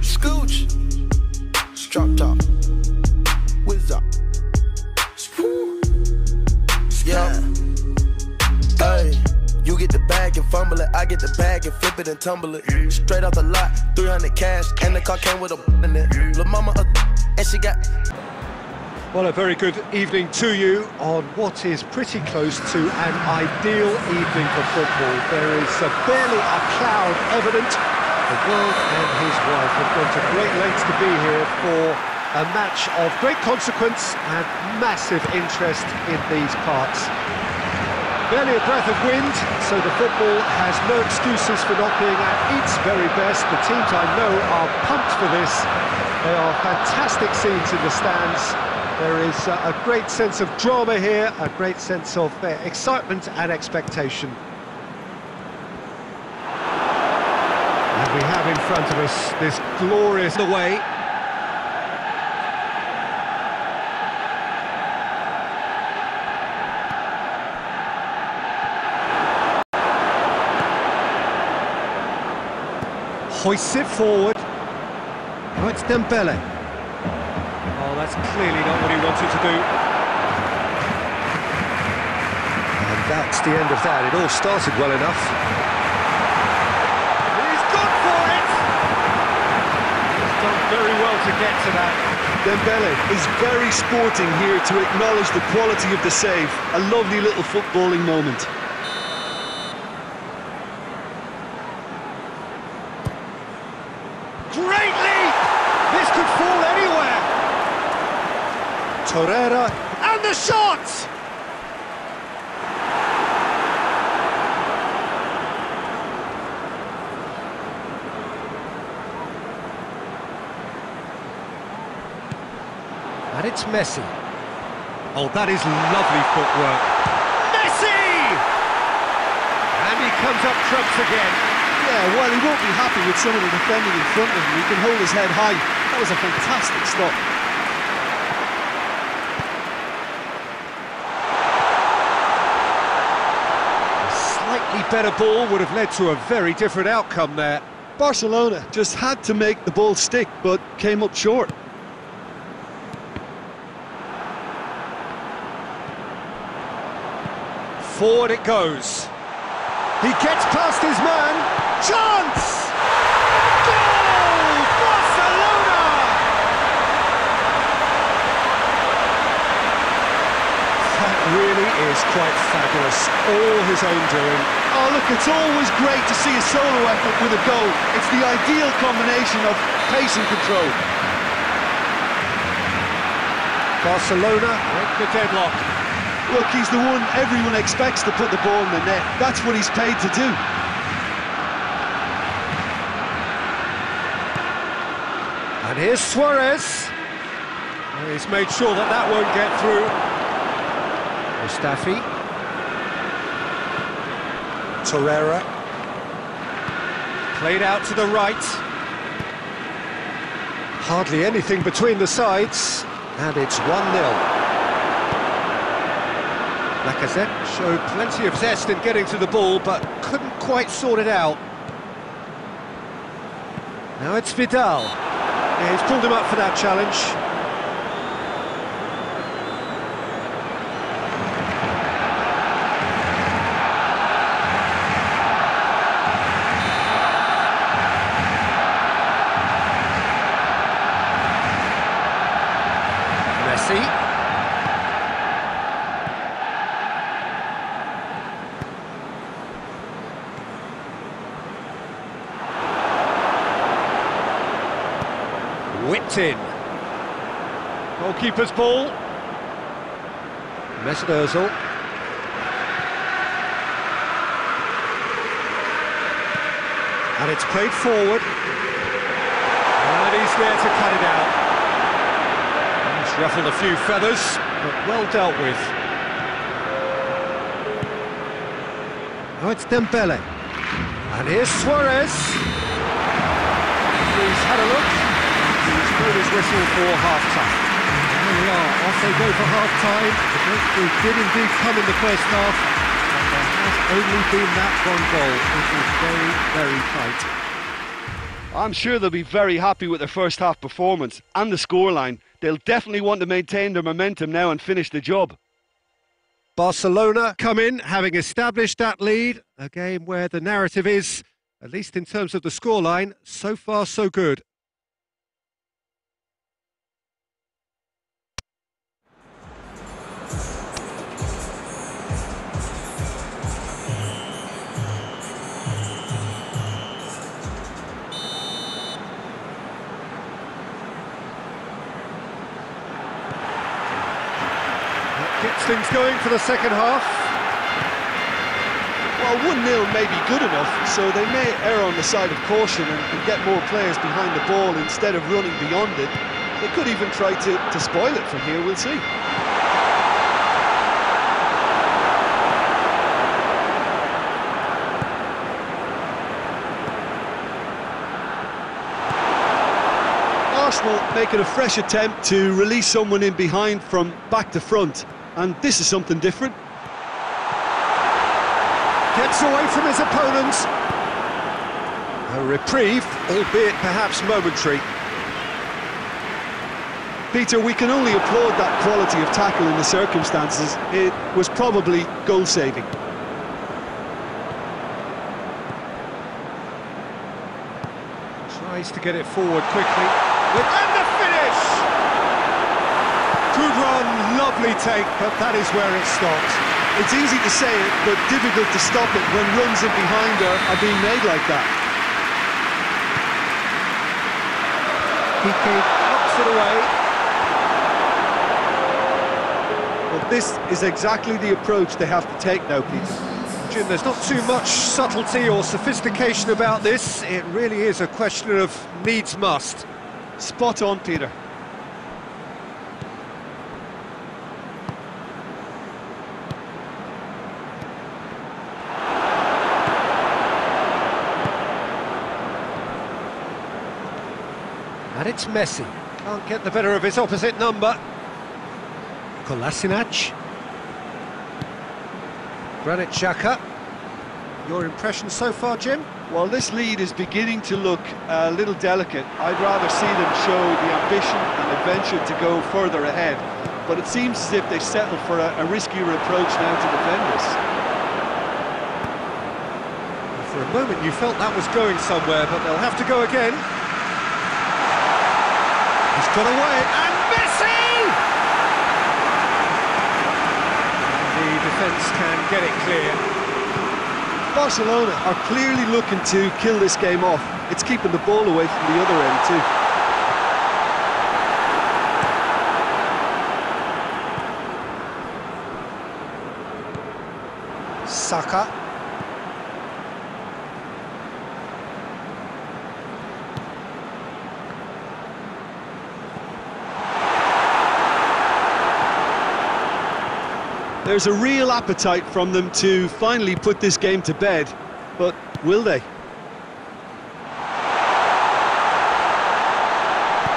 Scooch, drop top, whiz up, yeah. Hey, you get the bag and fumble it, I get the bag and flip it and tumble it. Straight out the lot, 300 cash, and the car came with a in it. La mama, and she got. Well, a very good evening to you on what is pretty close to an ideal evening for football. There is barely a cloud evident. The world and his wife have gone to great lengths to be here for a match of great consequence and massive interest in these parts. Barely a breath of wind, so the football has no excuses for not being at its very best. The teams I know are pumped for this. They are fantastic scenes in the stands. There is a great sense of drama here, a great sense of excitement and expectation. And we have in front of us this glorious away. Hoists it forward. Oh, it's Dembele. That's clearly not what he wanted to do. And that's the end of that. It all started well enough. He's good for it! He's done very well to get to that. Dembele is very sporting here to acknowledge the quality of the save. A lovely little footballing moment. Great leap! This could fall anywhere! Torreira, and the shot! And it's Messi. Oh, that is lovely footwork. Messi! And he comes up trumps again. Yeah, well, he won't be happy with some of the defending in front of him. He can hold his head high. That was a fantastic stop. Better ball would have led to a very different outcome there. Barcelona just had to make the ball stick, but came up short. Forward it goes. He gets past his man. Chance! Goal! Barcelona! That really is quite fabulous. All his own doing. Oh, look, it's always great to see a solo effort with a goal. It's the ideal combination of pace and control. Barcelona break the deadlock. Look, he's the one everyone expects to put the ball in the net. That's what he's paid to do. And here's Suarez. And he's made sure that that won't get through. Mustafi. Torreira, played out to the right. Hardly anything between the sides, and it's 1-0. Lacazette showed plenty of zest in getting to the ball, but couldn't quite sort it out. Now it's Vidal. Yeah, he's pulled him up for that challenge. Whipped in. Goalkeeper's ball. Mesut Özil. And it's played forward. And he's there to cut it out. He's ruffled a few feathers, but well dealt with. Now it's Dembele. And here's Suarez. He's had a look. His whistle for half-time. There we are, off they go for half-time. The breakthrough did indeed come in the first half, and there has only been that one goal. It was very, very tight. I'm sure they'll be very happy with their first half performance and the scoreline. They'll definitely want to maintain their momentum now and finish the job. Barcelona come in, having established that lead, a game where the narrative is, at least in terms of the scoreline, so far so good. Gets things going for the second half. Well, 1-0 may be good enough, so they may err on the side of caution and get more players behind the ball instead of running beyond it. They could even try to spoil it from here, we'll see. Arsenal making a fresh attempt to release someone in behind from back to front. And this is something different. Gets away from his opponents. A reprieve, albeit perhaps momentary. Peter, we can only applaud that quality of tackle in the circumstances. It was probably goal-saving. Tries to get it forward quickly. And the finish! Good run, lovely take, but that is where it stops. It's easy to say it, but difficult to stop it when runs in behind her are being made like that. Piqué knocks it away. Well, this is exactly the approach they have to take now, Peter. Jim, there's not too much subtlety or sophistication about this. It really is a question of needs must. Spot on, Peter. And it's Messi. Can't get the better of his opposite number. Kolasinac. Granit Xhaka. Your impression so far, Jim? Well, this lead is beginning to look a little delicate. I'd rather see them show the ambition and adventure to go further ahead. But it seems as if they settle for a riskier approach now to defend this. For a moment, you felt that was going somewhere, but they'll have to go again. He's got away, and Messi! The defence can get it clear. Barcelona are clearly looking to kill this game off. It's keeping the ball away from the other end too. Saka. There's a real appetite from them to finally put this game to bed, but will they?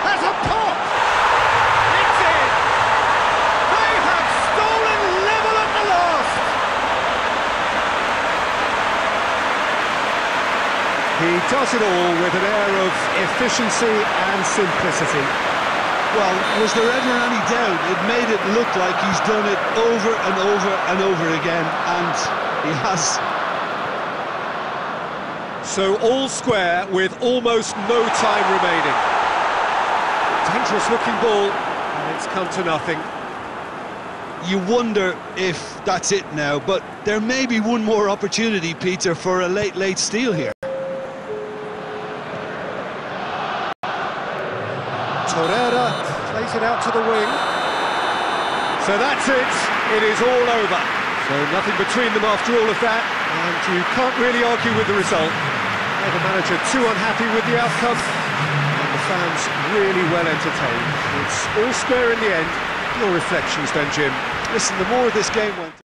That's a pop! It's in! They have stolen level at the last! He does it all with an air of efficiency and simplicity. Well, was there ever any doubt? It made it look like he's done it over and over and over again, and he has. So all square with almost no time remaining. Dangerous looking ball, and it's come to nothing. You wonder if that's it now, but there may be one more opportunity, Peter, for a late, late steal here. Torreira plays it out to the wing. So that's it. It is all over. So nothing between them after all of that, and you can't really argue with the result. They're the manager too unhappy with the outcome, and the fans really well entertained. It's all square in the end. Your reflections then, Jim? Listen, the more of this game went...